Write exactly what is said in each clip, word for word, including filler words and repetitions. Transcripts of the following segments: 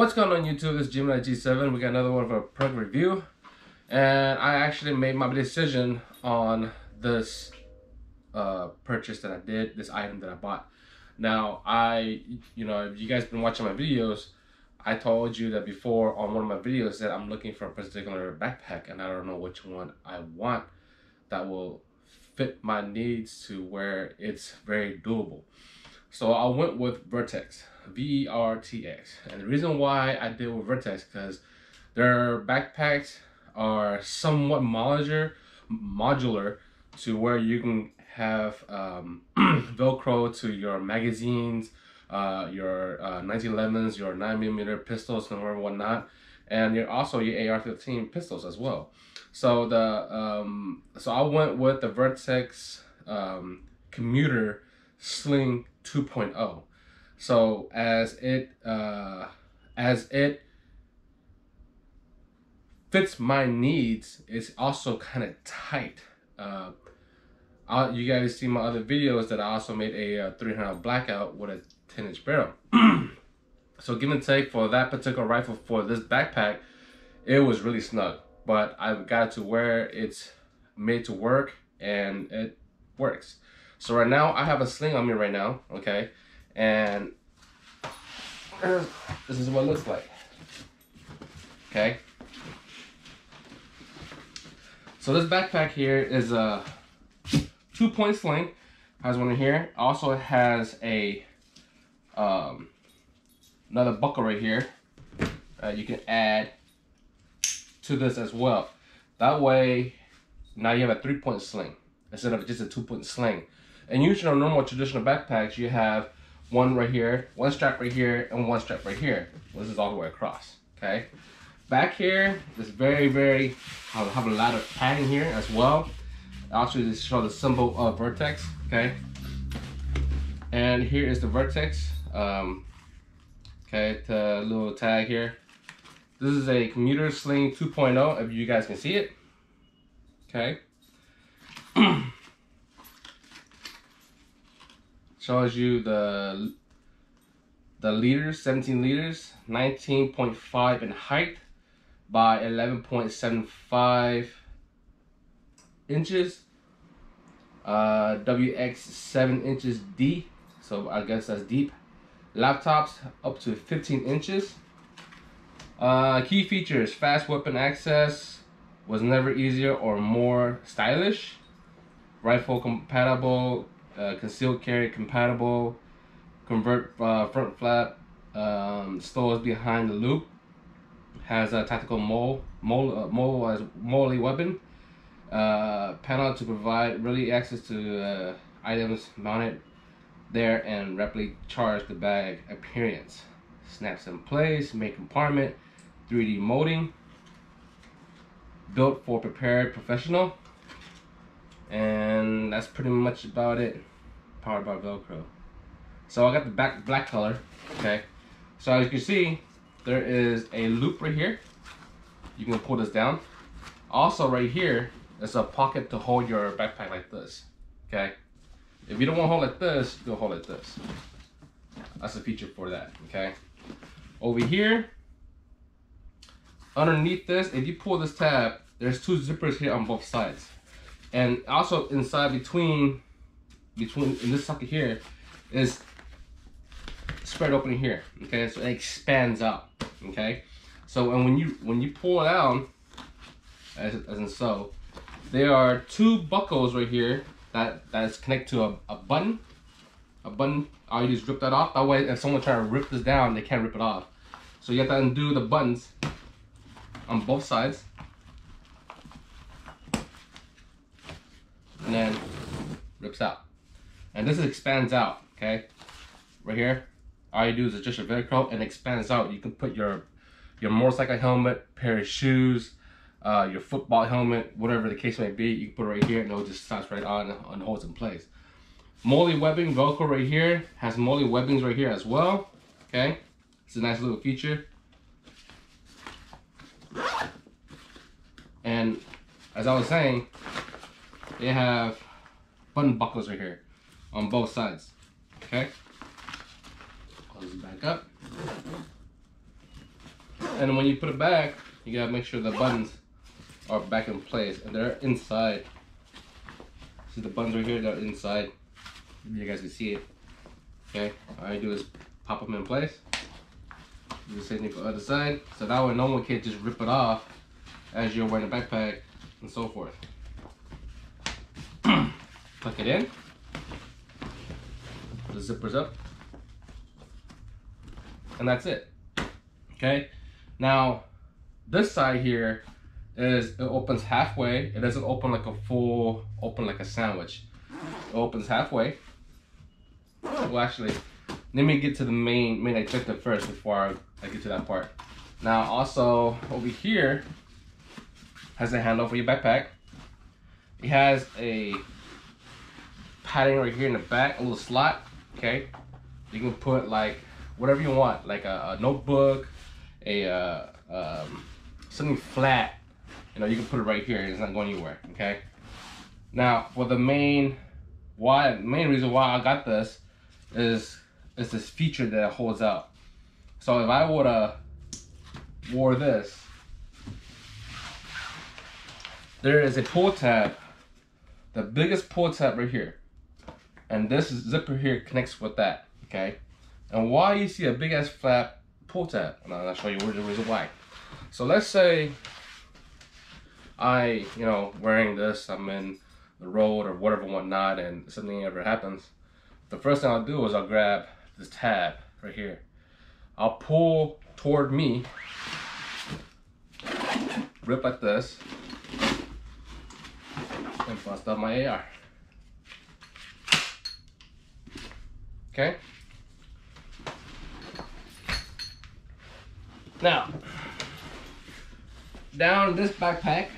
What's going on YouTube? This is Gemini G seven. We got another one of our product review, and I actually made my decision on this uh, purchase that I did, this item that I bought. Now, I, you know, if you guys been watching my videos, I told you that before on one of my videos that I'm looking for a particular backpack, and I don't know which one I want that will fit my needs to where it's very doable. So I went with Vertx, V E R T X. And the reason why I did with Vertx, because their backpacks are somewhat modular, modular to where you can have um, Velcro to your magazines, uh, your uh, nineteen elevens, your nine millimeter pistols, and whatnot. And you're also your A R fifteen pistols as well. So the um, so I went with the Vertx um, commuter sling two point oh. So as it uh, as it fits my needs, it's also kind of tight. Uh, I'll, you guys see my other videos that I also made a uh, three hundred blackout with a ten inch barrel. So give and take for that particular rifle for this backpack, it was really snug, but I've got it to where it's made to work and it works. So right now I have a sling on me right now, okay? And this is what it looks like, okay? So this backpack here is a two-point sling. Has one in here. Also has a um, another buckle right here. Uh, you can add to this as well. That way, now you have a three-point sling instead of just a two-point sling. And usually on normal traditional backpacks, you have one right here, one strap right here, and one strap right here. Well, this is all the way across, okay? Back here, this very, very, I'll have a lot of padding here as well. I'll actually just show the symbol of Vertx, okay? And here is the Vertx, um, okay, the little tag here. This is a commuter sling two point oh, if you guys can see it, okay? Shows you the the liters, seventeen liters, nineteen point five in height by eleven point seven five inches, uh, W X seven inches deep, so I guess that's deep. Laptops up to fifteen inches. Uh, key features: fast weapon access, was never easier or more stylish, rifle compatible, Uh, concealed carry compatible, convert uh, front flap, um, stores behind the loop, has a tactical mole, mole, uh, mole as MOLLE weapon, uh, panel to provide ready access to uh, items mounted there and rapidly charge the bag appearance, snaps in place, main compartment, three D molding, built for prepared professional. And that's pretty much about it. Powered by Velcro. So I got the back black color. Okay. So as you can see, there is a loop right here. You can pull this down. Also right here, there's a pocket to hold your backpack like this. Okay. If you don't want to hold like this, you'll hold like this. That's a feature for that. Okay. Over here, underneath this, if you pull this tab, there's two zippers here on both sides. And also inside between, between in this socket here, is spread open here. Okay, so it expands out. Okay, so and when you when you pull it out, as as in so, there are two buckles right here that that is connected to a, a button, a button. All you just rip that off. That way, if someone trying to rip this down, they can't rip it off. So you have to undo the buttons on both sides. And then rips out, and this expands out. Okay, right here, all you do is adjust your Velcro and expands out. You can put your your motorcycle helmet, pair of shoes, uh, your football helmet, whatever the case may be. You can put it right here, and it'll just stops right on and holds in place. MOLLE webbing Velcro right here, has MOLLE webbings right here as well. Okay, it's a nice little feature. And as I was saying, they have button buckles right here on both sides. Okay, close it back up. And when you put it back, you gotta make sure the buttons are back in place and they're inside. See the buttons right here, they're inside. You guys can see it. Okay, all you do is pop them in place. Do the same thing for the other side. So that way no one can just rip it off as you're wearing a backpack and so forth. Tuck it in. The zippers up. And that's it. Okay, now this side here is, it opens halfway. It doesn't open like a full open like a sandwich. It opens halfway. Well, actually, let me get to the main main objective first before I get to that part. Now also over here has a handle for your backpack. It has a padding right here in the back, a little slot. Okay, you can put like whatever you want, like a, a notebook, a uh, um, something flat. You know, you can put it right here. It's not going anywhere. Okay. Now for the main why main reason why I got this is is this feature that it holds out. So if I would have wore this, there is a pull tab, the biggest pull tab right here, and this zipper here connects with that. Okay. And why you see a big ass flap pull tab, and I'll show you where the reason why. So let's say I, you know, wearing this, I'm in the road or whatever whatnot, and something ever happens. The first thing I'll do is I'll grab this tab right here. I'll pull toward me, rip like this, and bust out my A R. Okay. Now, down this backpack,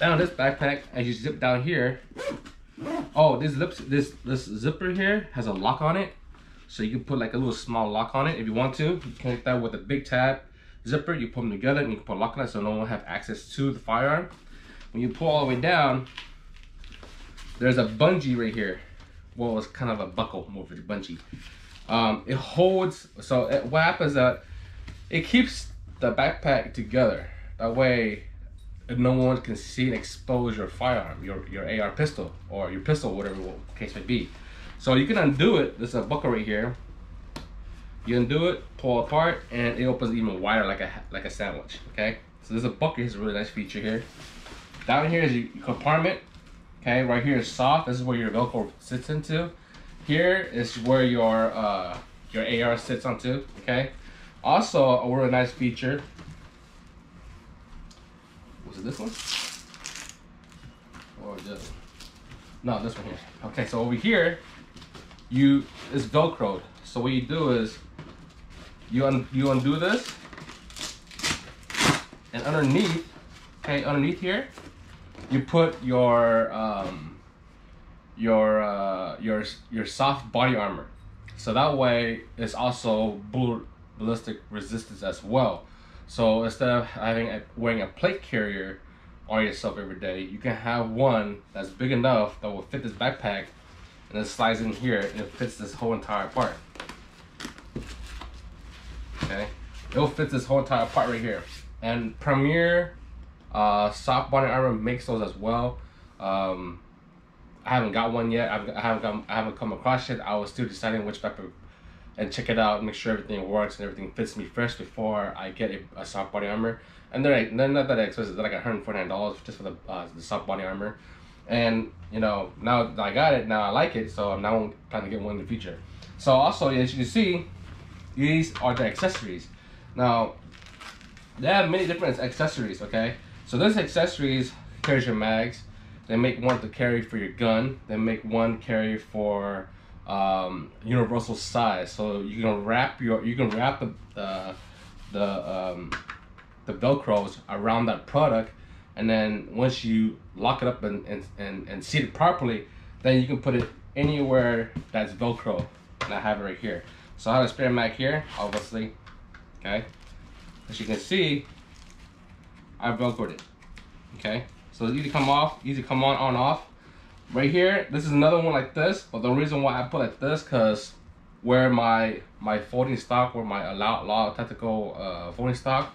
down this backpack, as you zip down here, oh, this zips, this this zipper here has a lock on it, so you can put like a little small lock on it if you want to. You connect that with a big tab zipper, you put them together, and you can put a lock on it so no one will have access to the firearm. When you pull all the way down, there's a bungee right here. Well, it's kind of a buckle, more of a bungee. Um, it holds, so it, what happens is that it keeps the backpack together. That way, no one can see and expose your firearm, your, your A R pistol, or your pistol, whatever the case may be. So you can undo it. There's a buckle right here. You undo it, pull apart, and it opens even wider like a, like a sandwich, okay? So there's a bucket, it's a really nice feature here. Down here is your compartment. Okay, right here is soft. This is where your Velcro sits into. Here is where your uh, your A R sits onto. Okay. Also, a really nice feature. Was it this one? Or this one? No, this one here. Okay, so over here, you it's Velcroed. So what you do is you un you undo this, and underneath, okay, underneath here, you put your um, your uh, your your soft body armor, so that way it's also bullet ballistic resistance as well. So instead of having a, wearing a plate carrier on yourself every day, you can have one that's big enough that will fit this backpack, and it slides in here and it fits this whole entire part. Okay, it'll fit this whole entire part right here, and Premier. Uh, soft body armor makes those as well. Um, I haven't got one yet. I've, I haven't come, I haven't come across it. I was still deciding which type of, and check it out, make sure everything works and everything fits me first before I get a, a soft body armor. And they're, like, they're not that expensive. They're like one hundred forty-nine dollars just for the, uh, the soft body armor. And you know, now that I got it, now I like it, so I'm now planning to get one in the future. So also, as you can see, these are the accessories. Now, they have many different accessories. Okay. So those accessories carries your mags. They make one to carry for your gun. They make one carry for um, universal size. So you can wrap your you can wrap the the the, um, the Velcros around that product, and then once you lock it up and and, and and seat it properly, then you can put it anywhere that's Velcro. And I have it right here. So I have a spare mag here, obviously. Okay, as you can see, I Velcroed it. Okay, so it's easy to come off, easy to come on, on, off. Right here, this is another one like this, but the reason why I put it like this, cause where my my folding stock, where my allow, Law Tactical uh, folding stock,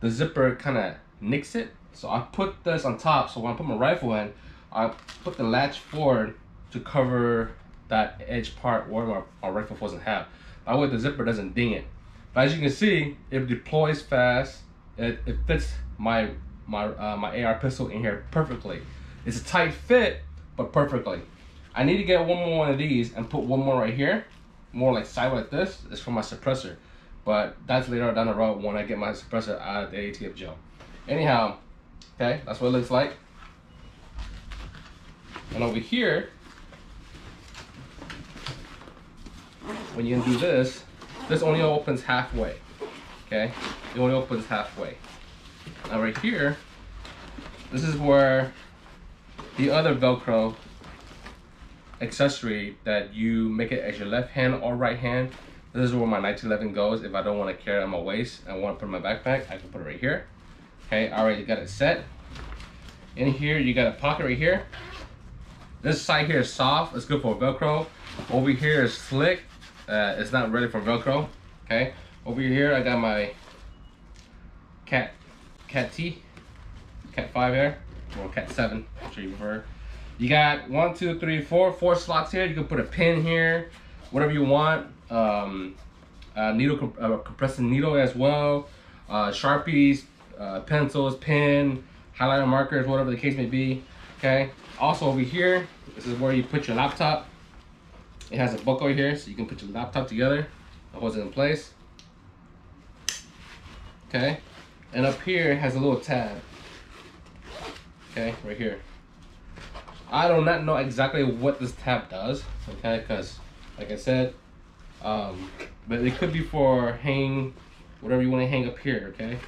the zipper kind of nicks it. So I put this on top, so when I put my rifle in, I put the latch forward to cover that edge part where my, my rifle doesn't have. That way the zipper doesn't ding it. But as you can see, it deploys fast. It, it fits my my uh, my A R pistol in here perfectly. It's a tight fit, but perfectly. I need to get one more one of these and put one more right here, more like side like this. It's for my suppressor, but that's later down the road when I get my suppressor out of the A T F gel. Anyhow, okay, that's what it looks like. And over here, when you do this, this only opens halfway. Okay, it only opens halfway. Now right here, this is where the other Velcro accessory that you make it as your left hand or right hand. This is where my nineteen eleven goes. If I don't want to carry it on my waist and want to put it in my backpack, I can put it right here. Okay, I already got it set. In here, you got a pocket right here. This side here is soft, it's good for Velcro. Over here is slick, uh, it's not ready for Velcro. Okay, over here I got my cat cat T, cat five here, or cat seven, whichever you prefer. You got one, two, three, four, four slots here. You can put a pin here, whatever you want. Um, a needle, comp a compressing needle as well. Uh, Sharpies, uh, pencils, pin, highlighter markers, whatever the case may be. Okay. Also over here, this is where you put your laptop. It has a buckle here, so you can put your laptop together. It holds it in place. Okay. And up here it has a little tab. Okay, right here. I do not know exactly what this tab does, okay, because like I said, um, but it could be for hang, whatever you want to hang up here, okay?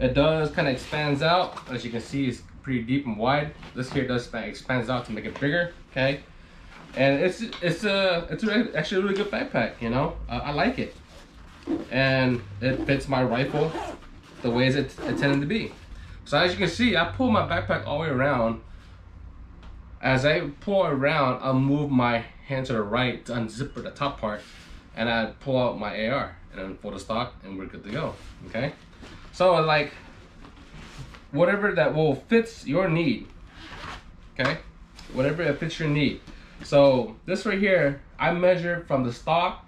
It does kind of expands out, as you can see, it's pretty deep and wide. This here does expands out to make it bigger, okay? And it's it's a, it's a, actually a really good backpack, you know? Uh, I like it. And it fits my rifle the way it's intended to be. So as you can see, I pull my backpack all the way around. As I pull around, I'll move my hand to the right to unzip the top part, and I pull out my A R and then pull the stock, and we're good to go. Okay, so like whatever that will fits your need. Okay, whatever it fits your need. So this right here, I measured from the stock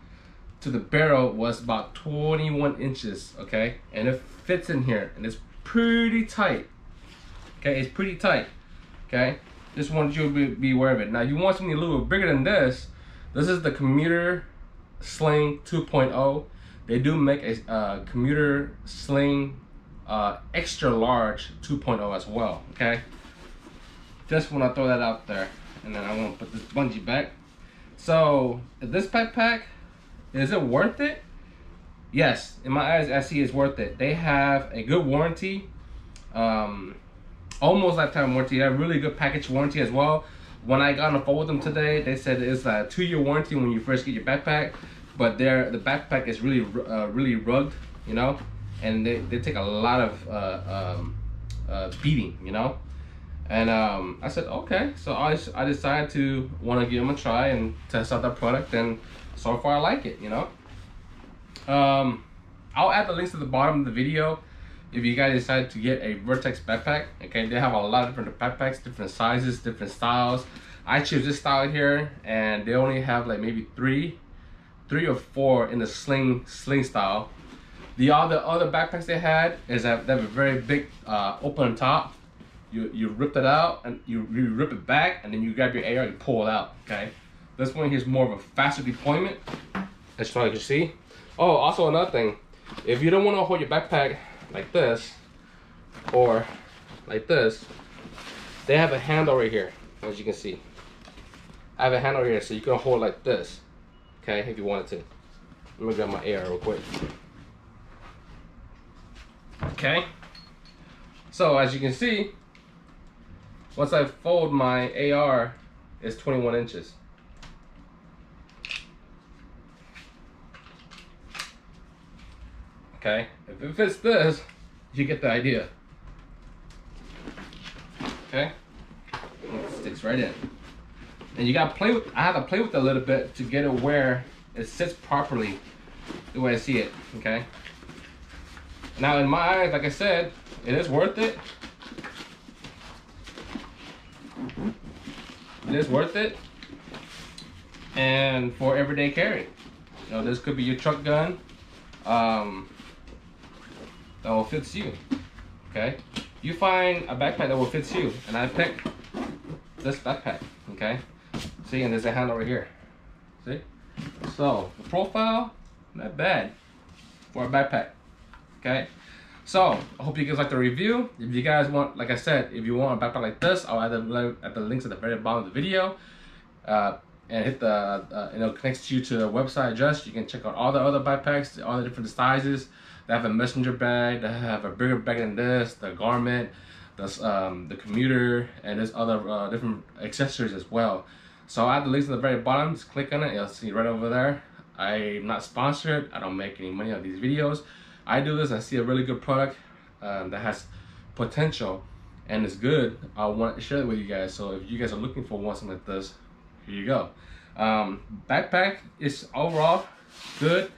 to the barrel was about twenty-one inches. Okay, and it fits in here, and it's pretty tight. Okay, it's pretty tight. Okay. Just want you to be aware of it. Now, you want something a little bigger than this. This is the Commuter Sling two point oh. They do make a uh, Commuter Sling uh, extra large two point oh as well, okay? Just want to throw that out there. And then I'm going to put this bungee back. So, this backpack, is it worth it? Yes, in my eyes, I see it's worth it. They have a good warranty. Um... almost lifetime warranty. They have really good package warranty as well. When I got on the phone with them today, they said it's a two-year warranty when you first get your backpack, but their the backpack is really uh, really rugged, you know, and they, they take a lot of uh, um, uh, beating, you know. And um, I said okay, so I, I decided to want to give them a try and test out that product, and so far I like it, you know. um, I'll add the links to the bottom of the video if you guys decide to get a Vertx backpack. Okay, they have a lot of different backpacks, different sizes, different styles. I choose this style here, and they only have like maybe three, three or four in the sling sling style. The other other backpacks they had is that they have a very big uh, open top. You you rip it out and you, you rip it back, and then you grab your A R and pull it out. Okay, this one here is more of a faster deployment, as far as you see. Oh, also another thing, if you don't want to hold your backpack like this or like this, they have a handle right here, as you can see. I have a handle here, so you can hold like this, okay, if you wanted to. Let me grab my A R real quick. Okay, so as you can see, once I fold my A R, it's twenty-one inches. Okay, if it fits this, you get the idea. Okay, it sticks right in, and you gotta play with. I had to play with it a little bit to get it where It sits properly the way I see it, okay? Now in my eyes, like I said, it is worth it. It is worth it. And for everyday carry. You know, this could be your truck gun. Um, that will fit you, okay? You find a backpack that will fit you, and I pick this backpack, okay? See, and there's a handle right here, see? So, the profile, not bad for a backpack, okay? So, I hope you guys like the review. If you guys want, like I said, if you want a backpack like this, I'll add the, add the links at the very bottom of the video. Uh, and hit the, uh, and it'll connect you to the website address. You can check out all the other backpacks, all the different sizes. They have a messenger bag, they have a bigger bag than this, the garment, this, um, the commuter, and there's other uh, different accessories as well. So I have the links at the very bottom, just click on it, you'll see right over there. I'm not sponsored, I don't make any money on these videos. I do this, I see a really good product um, that has potential and is good. I want to share it with you guys, so if you guys are looking for one something like this, here you go. Um, backpack is overall good.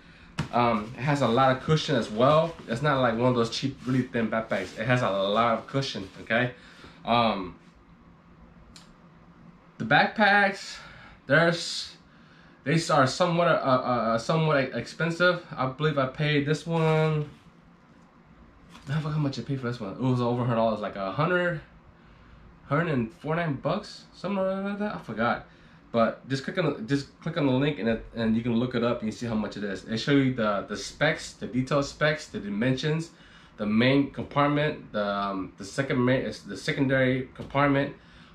Um, it has a lot of cushion as well. It's not like one of those cheap, really thin backpacks. It has a lot of cushion, okay? Um, the backpacks, there's, they are somewhat, uh, uh, somewhat expensive. I believe I paid this one, I forgot how much I paid for this one. It was over one hundred dollars, like a hundred, one hundred forty-nine bucks, something like that, I forgot. But just click on the, just click on the link and it, and you can look it up and you see how much it is. It shows you the the specs, the detailed specs, the dimensions, the main compartment, the um, the second main, the secondary compartment,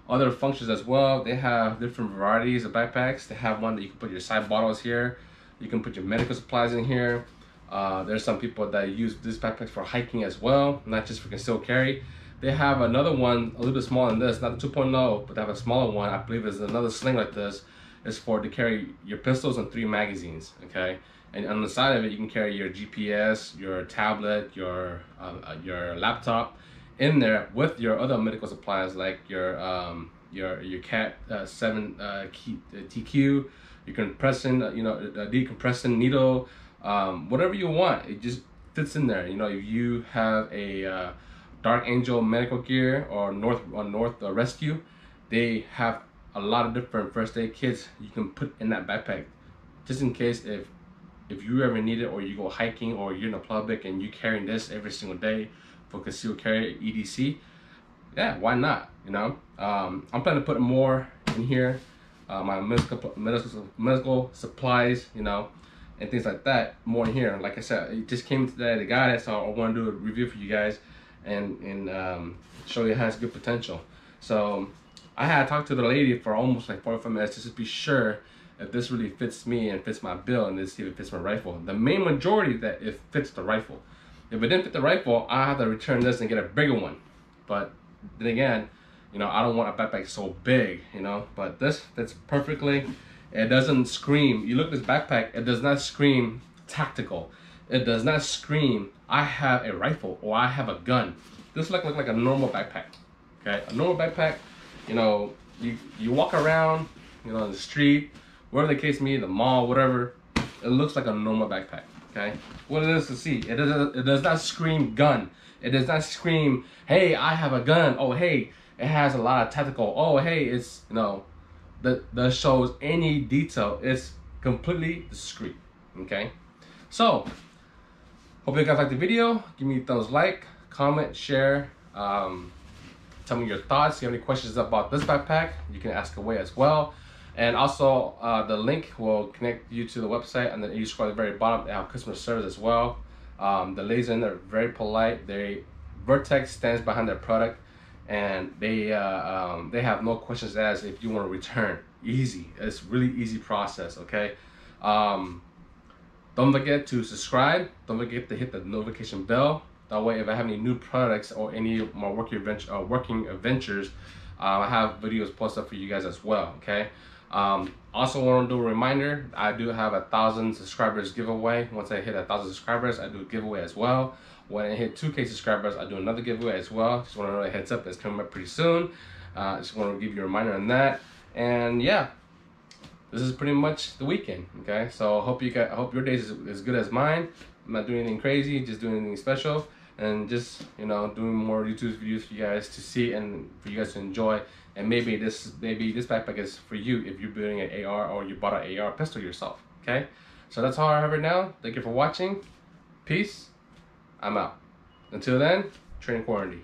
other functions as well. They have different varieties of backpacks. They have one that you can put your side bottles here. You can put your medical supplies in here. Uh, there's some people that use this backpack for hiking as well, not just for concealed carry. They have another one, a little bit smaller than this, not the two point oh, but they have a smaller one. I believe is another sling like this. It's for to carry your pistols and three magazines, okay? And on the side of it, you can carry your G P S, your tablet, your uh, your laptop in there with your other medical supplies like your um, your your CAT uh, seven uh, key, uh, T Q, your compression, uh, you know, a decompressing needle, um, whatever you want. It just fits in there. You know, if you have a uh, Dark Angel Medical gear or North or North Rescue, they have a lot of different first aid kits you can put in that backpack, just in case if if you ever need it, or you go hiking, or you're in the public and you're carrying this every single day for concealed carry E D C. Yeah, why not? You know, um, I'm planning to put more in here, uh, my medical medical medical supplies, you know, and things like that. More in here. Like I said, it just came today. They got it, so I want to do a review for you guys. and and um show you it has good potential. So I had talked to the lady for almost like forty-five minutes just to be sure if this really fits me and fits my bill, and then see if it fits my rifle. The main majority that it fits the rifle. If it didn't fit the rifle, I have to return this and get a bigger one. But then again, you know, I don't want a backpack so big, you know, but this fits perfectly. It doesn't scream, you look at this backpack, it does not scream tactical. It does not scream, I have a rifle or I have a gun. This look, look like a normal backpack, okay? A normal backpack, you know, you, you walk around, you know, in the street, wherever the case may be, the mall, whatever, it looks like a normal backpack, okay? What it is to see, it does, it does not scream gun. It does not scream, hey, I have a gun. Oh, hey, it has a lot of tactical. Oh, hey, it's, you know, that, that shows any detail. It's completely discreet, okay? So, hope you guys liked the video. Give me a thumbs like, comment, share. Um, tell me your thoughts. If you have any questions about this backpack, you can ask away as well. And also, uh, the link will connect you to the website, and then you scroll at the very bottom. They have customer service as well. Um, the ladies in there are very polite. They Vertx stands behind their product, and they uh, um, they have no questions asked if you want to return. Easy. It's really easy process. Okay. Um, Don't forget to subscribe. Don't forget to hit the notification bell. That way, if I have any new products or any of my working adventure, uh, working adventures, uh, I have videos posted for you guys as well. Okay. Um, also, want to do a reminder: I do have a thousand subscribers giveaway. Once I hit a thousand subscribers, I do a giveaway as well. When I hit two K subscribers, I do another giveaway as well. Just want to know a heads up; it's coming up pretty soon. Uh, just want to give you a reminder on that. And yeah. this is pretty much the weekend. Okay, so I hope you got, I hope your day is as good as mine. I'm not doing anything crazy, just doing anything special, and just, you know, doing more YouTube videos for you guys to see and for you guys to enjoy. And maybe this maybe this backpack is for you if you're building an A R or you bought an A R pistol yourself. Okay, so that's all I have right now. Thank you for watching. Peace. I'm out. Until then, train quarantine.